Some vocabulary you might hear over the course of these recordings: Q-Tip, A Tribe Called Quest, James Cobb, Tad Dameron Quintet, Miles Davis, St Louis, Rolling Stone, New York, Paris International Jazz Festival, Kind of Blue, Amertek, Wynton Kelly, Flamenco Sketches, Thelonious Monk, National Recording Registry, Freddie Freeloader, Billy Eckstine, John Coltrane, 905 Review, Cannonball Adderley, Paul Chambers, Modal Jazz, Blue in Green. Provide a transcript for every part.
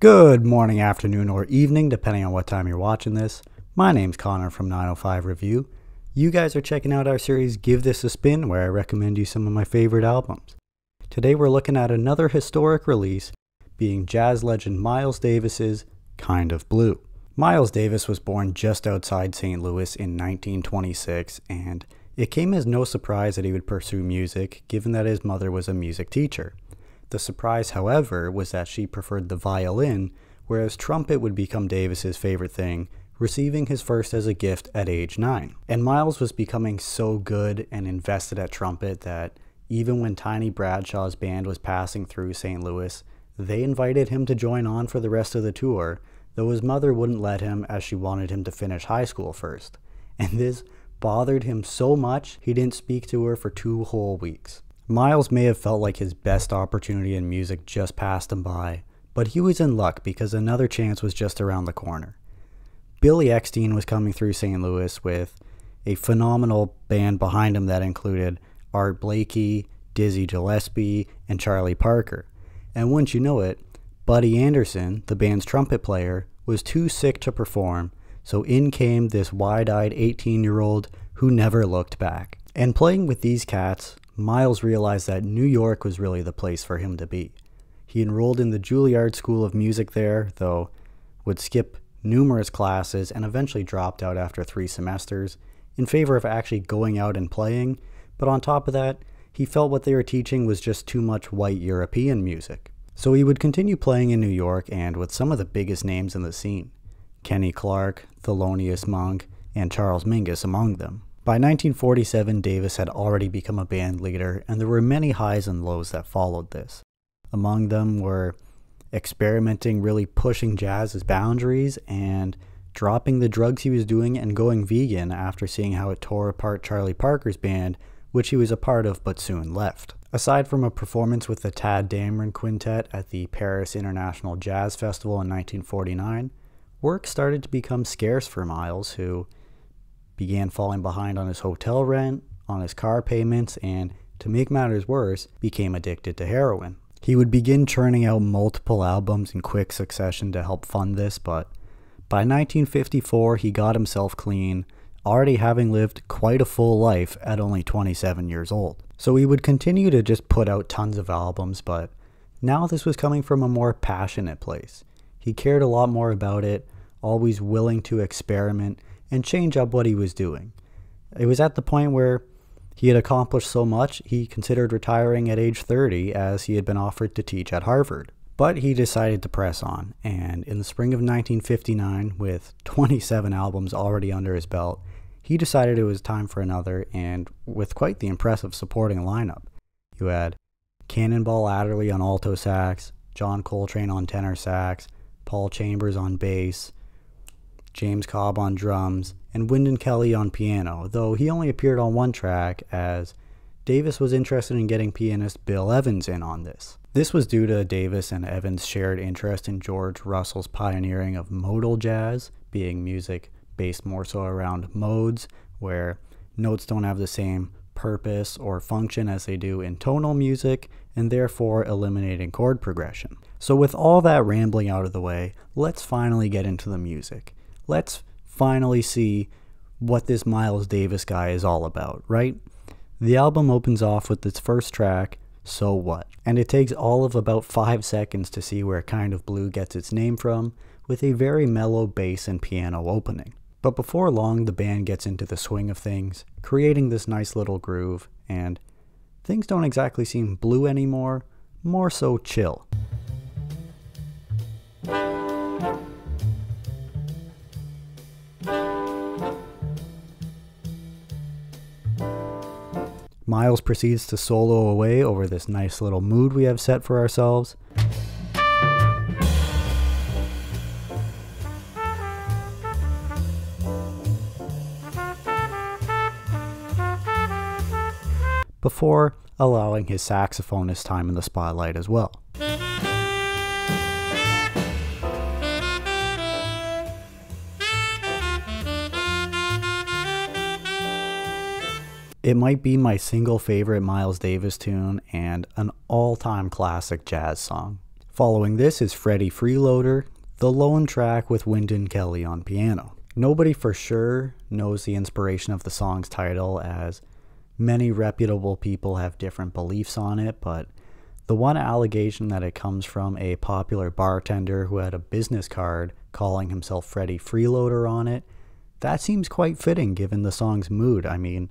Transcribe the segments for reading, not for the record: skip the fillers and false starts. Good morning, afternoon, or evening, depending on what time you're watching this. My name's Connor from 905 Review. You guys are checking out our series Give This a Spin, where I recommend you some of my favorite albums. Today we're looking at another historic release, being jazz legend Miles Davis's Kind of Blue. Miles Davis was born just outside St. Louis in 1926, and it came as no surprise that he would pursue music, given that his mother was a music teacher. The surprise, however, was that she preferred the violin, whereas trumpet would become Davis's favorite thing, receiving his first as a gift at age 9. And Miles was becoming so good and invested at trumpet that even when Tiny Bradshaw's band was passing through St. Louis, they invited him to join on for the rest of the tour, though his mother wouldn't let him as she wanted him to finish high school first. And this bothered him so much, he didn't speak to her for 2 whole weeks. Miles may have felt like his best opportunity in music just passed him by, but he was in luck because another chance was just around the corner. Billy Eckstine was coming through St. Louis with a phenomenal band behind him that included Art Blakey, Dizzy Gillespie, and Charlie Parker. And wouldn't you know it, Buddy Anderson, the band's trumpet player, was too sick to perform, so in came this wide-eyed 18-year-old who never looked back. And playing with these cats, Miles realized that New York was really the place for him to be. He enrolled in the Juilliard School of Music there, though would skip numerous classes and eventually dropped out after 3 semesters in favor of actually going out and playing, but on top of that, he felt what they were teaching was just too much white European music. So he would continue playing in New York and with some of the biggest names in the scene, Kenny Clarke, Thelonious Monk, and Charles Mingus among them. By 1947, Davis had already become a band leader, and there were many highs and lows that followed this. Among them were experimenting, really pushing jazz's boundaries, and dropping the drugs he was doing and going vegan after seeing how it tore apart Charlie Parker's band, which he was a part of but soon left. Aside from a performance with the Tad Dameron Quintet at the Paris International Jazz Festival in 1949, work started to become scarce for Miles, who began falling behind on his hotel rent, on his car payments, and, to make matters worse, became addicted to heroin. He would begin churning out multiple albums in quick succession to help fund this, but by 1954 he got himself clean, already having lived quite a full life at only 27 years old. So he would continue to just put out tons of albums, but now this was coming from a more passionate place. He cared a lot more about it, always willing to experiment and change up what he was doing. It was at the point where he had accomplished so much, he considered retiring at age 30 as he had been offered to teach at Harvard. But he decided to press on, and in the spring of 1959, with 27 albums already under his belt, he decided it was time for another, and with quite the impressive supporting lineup. You had Cannonball Adderley on alto sax, John Coltrane on tenor sax, Paul Chambers on bass, James Cobb on drums, and Wynton Kelly on piano, though he only appeared on 1 track as Davis was interested in getting pianist Bill Evans in on this. This was due to Davis and Evans' shared interest in George Russell's pioneering of modal jazz, being music based more so around modes, where notes don't have the same purpose or function as they do in tonal music, and therefore eliminating chord progression. So with all that rambling out of the way, let's finally get into the music. Let's finally see what this Miles Davis guy is all about, right? The album opens off with its first track, So What? And it takes all of about 5 seconds to see where Kind of Blue gets its name from, with a very mellow bass and piano opening. But before long, the band gets into the swing of things, creating this nice little groove, and things don't exactly seem blue anymore, more so chill. Miles proceeds to solo away over this nice little mood we have set for ourselves. Before allowing his saxophonist time in the spotlight as well. It might be my single favorite Miles Davis tune and an all-time classic jazz song. Following this is Freddie Freeloader, the lone track with Wynton Kelly on piano. Nobody for sure knows the inspiration of the song's title, as many reputable people have different beliefs on it, but the one allegation that it comes from a popular bartender who had a business card calling himself Freddie Freeloader on it, that seems quite fitting given the song's mood. I mean,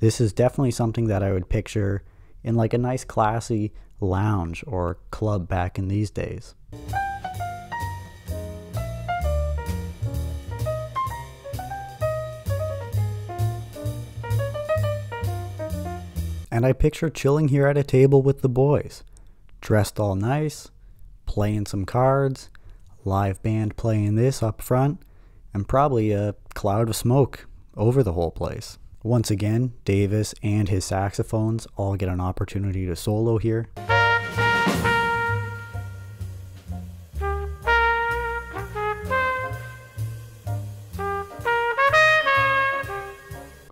this is definitely something that I would picture in like a nice classy lounge or club back in these days. And I picture chilling here at a table with the boys, dressed all nice, playing some cards, live band playing this up front, and probably a cloud of smoke over the whole place. Once again, Davis and his saxophones all get an opportunity to solo here.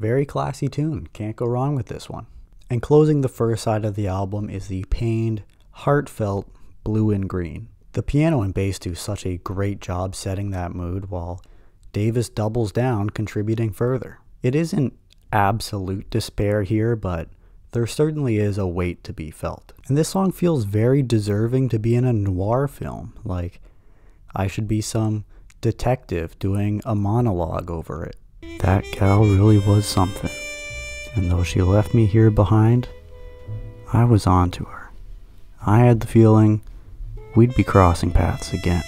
Very classy tune, can't go wrong with this one. And closing the first side of the album is the pained, heartfelt Blue in Green. The piano and bass do such a great job setting that mood, while Davis doubles down, contributing further. It isn't absolute despair here, but there certainly is a weight to be felt. And this song feels very deserving to be in a noir film, like I should be some detective doing a monologue over it. That gal really was something. And though she left me here behind, I was on to her. I had the feeling we'd be crossing paths again.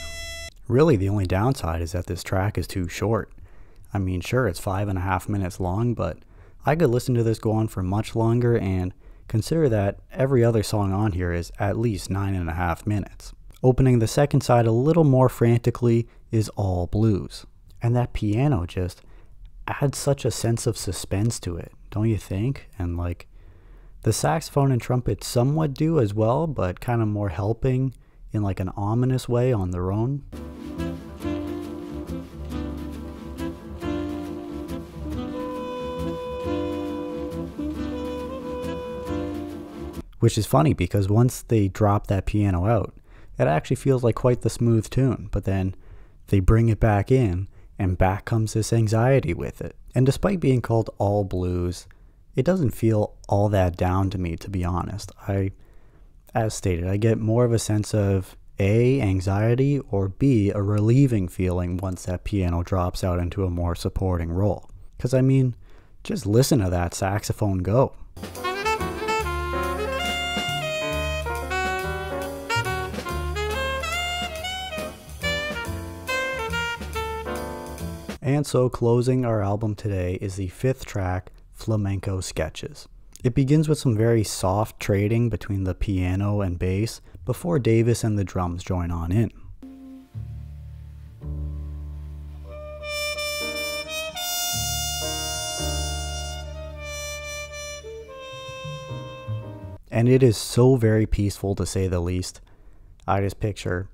Really, the only downside is that this track is too short. I mean, sure, it's 5.5 minutes long, but I could listen to this go on for much longer, and consider that every other song on here is at least 9.5 minutes. Opening the second side a little more frantically is All Blues. And that piano just adds such a sense of suspense to it, don't you think? And like, the saxophone and trumpet somewhat do as well, but kind of more helping in like an ominous way on their own. Which is funny because once they drop that piano out, it actually feels like quite the smooth tune, but then they bring it back in and back comes this anxiety with it. And despite being called All Blues, it doesn't feel all that down to me, to be honest. As stated, I get more of a sense of A, anxiety, or B, a relieving feeling once that piano drops out into a more supporting role. Because I mean, just listen to that saxophone go. And so closing our album today is the fifth track, Flamenco Sketches. It begins with some very soft trading between the piano and bass before Davis and the drums join on in. And it is so very peaceful, to say the least. I just picture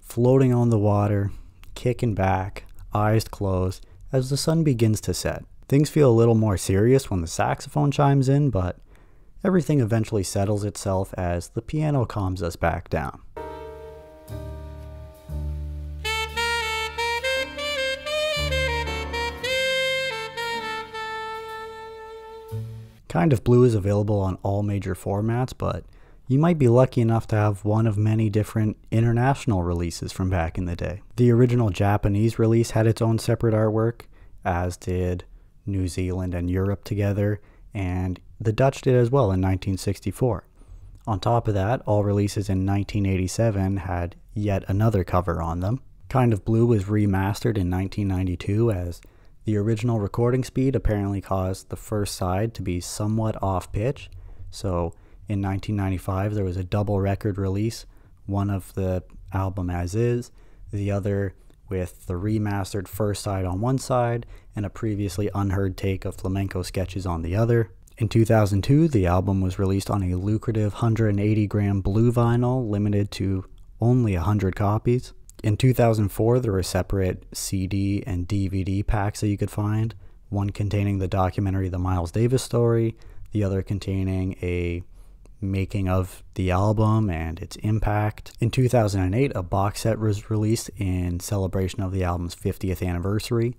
floating on the water, kicking back, eyes closed as the sun begins to set. Things feel a little more serious when the saxophone chimes in, but everything eventually settles itself as the piano calms us back down. Kind of Blue is available on all major formats, but you might be lucky enough to have one of many different international releases from back in the day. The original Japanese release had its own separate artwork, as did New Zealand and Europe together, and the Dutch did as well in 1964. On top of that, all releases in 1987 had yet another cover on them. Kind of Blue was remastered in 1992, as the original recording speed apparently caused the first side to be somewhat off pitch, so in 1995, there was a double record release, one of the album as is, the other with the remastered first side on one side and a previously unheard take of Flamenco Sketches on the other. In 2002, the album was released on a lucrative 180-gram blue vinyl limited to only 100 copies. In 2004, there were separate CD and DVD packs that you could find, one containing the documentary The Miles Davis Story, the other containing a making of the album and its impact. In 2008, a box set was released in celebration of the album's 50th anniversary.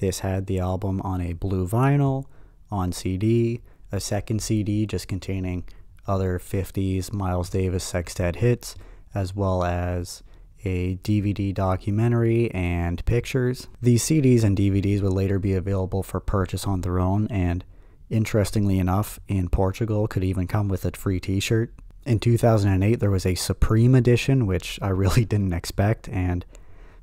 This had the album on a blue vinyl, on CD, a second CD just containing other 50s Miles Davis sextet hits, as well as a DVD documentary and pictures. These CDs and DVDs would later be available for purchase on their own, and interestingly enough, in Portugal, could even come with a free t-shirt. In 2008, there was a Supreme Edition, which I really didn't expect, and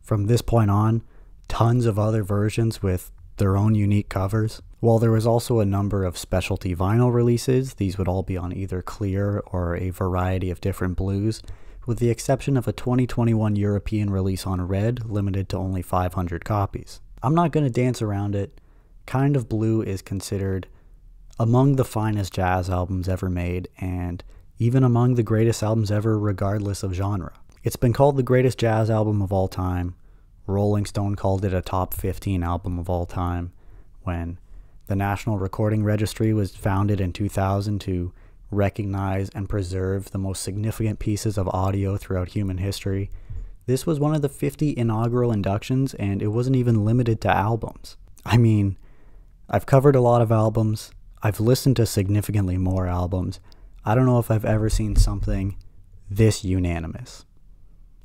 from this point on, tons of other versions with their own unique covers. While there was also a number of specialty vinyl releases, these would all be on either clear or a variety of different blues, with the exception of a 2021 European release on red, limited to only 500 copies. I'm not going to dance around it. Kind of Blue is considered among the finest jazz albums ever made, and even among the greatest albums ever, regardless of genre. It's been called the greatest jazz album of all time. Rolling Stone called it a top 15 album of all time. When the National Recording Registry was founded in 2000 to recognize and preserve the most significant pieces of audio throughout human history, this was one of the 50 inaugural inductions, and it wasn't even limited to albums. I mean, I've covered a lot of albums, I've listened to significantly more albums. I don't know if I've ever seen something this unanimous.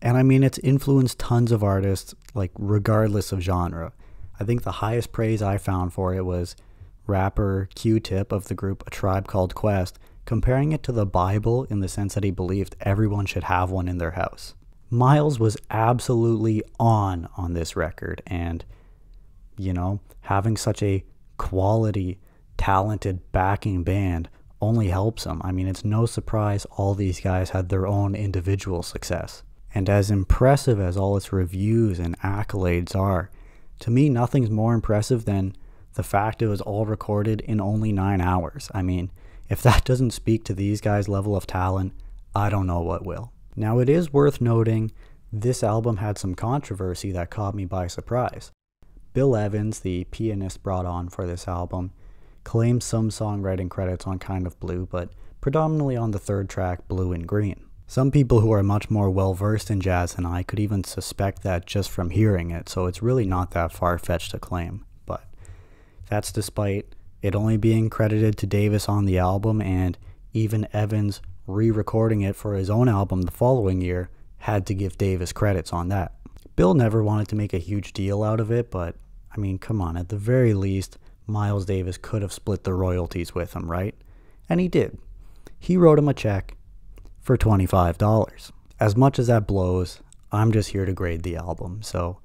And I mean, it's influenced tons of artists, like regardless of genre. I think the highest praise I found for it was rapper Q-Tip of the group A Tribe Called Quest, comparing it to the Bible in the sense that he believed everyone should have one in their house. Miles was absolutely on this record, and, you know, having such a quality, talented backing band only helps him. I mean, it's no surprise all these guys had their own individual success. And as impressive as all its reviews and accolades are, to me, nothing's more impressive than the fact it was all recorded in only 9 hours. I mean, if that doesn't speak to these guys' level of talent, I don't know what will. Now, it is worth noting this album had some controversy that caught me by surprise. Bill Evans, the pianist brought on for this album, claimed some songwriting credits on Kind of Blue, but predominantly on the third track, Blue in Green. Some people who are much more well-versed in jazz than I could even suspect that just from hearing it, so it's really not that far-fetched a claim. But that's despite it only being credited to Davis on the album, and even Evans re-recording it for his own album the following year had to give Davis credits on that. Bill never wanted to make a huge deal out of it, but I mean, come on, at the very least, Miles Davis could have split the royalties with him, right? And he did. He wrote him a check for $25. As much as that blows, I'm just here to grade the album, so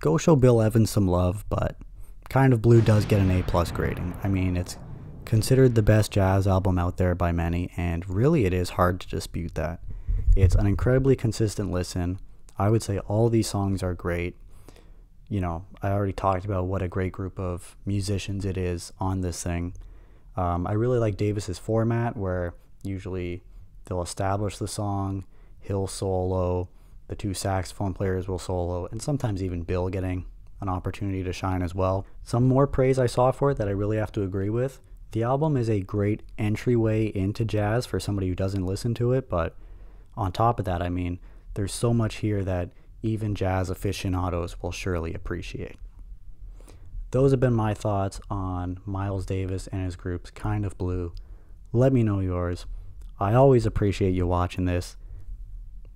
go show Bill Evans some love, but Kind of Blue does get an A+ grading. I mean, it's considered the best jazz album out there by many, and really it is hard to dispute that. It's an incredibly consistent listen. I would say all these songs are great. You know, I already talked about what a great group of musicians it is on this thing. I really like Davis's format, where usually they'll establish the song, he'll solo, the two saxophone players will solo, and sometimes even Bill getting an opportunity to shine as well. Some more praise I saw for it that I really have to agree with. The album is a great entryway into jazz for somebody who doesn't listen to it, but on top of that, I mean, there's so much here that even jazz aficionados will surely appreciate. Those have been my thoughts on Miles Davis and his group's Kind of Blue. Let me know yours. I always appreciate you watching this,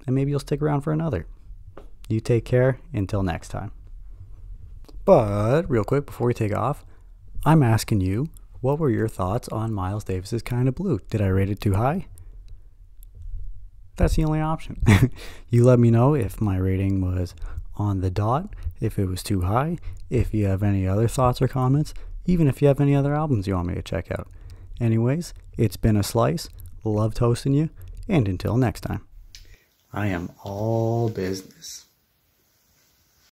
and maybe you'll stick around for another. You take care until next time. But real quick before we take off, I'm asking you, what were your thoughts on Miles Davis's Kind of Blue? Did I rate it too high? That's the only option. You let me know if my rating was on the dot, if it was too high, if you have any other thoughts or comments, even if you have any other albums you want me to check out. Anyways, it's been a slice. Loved hosting you, and until next time. I am all business.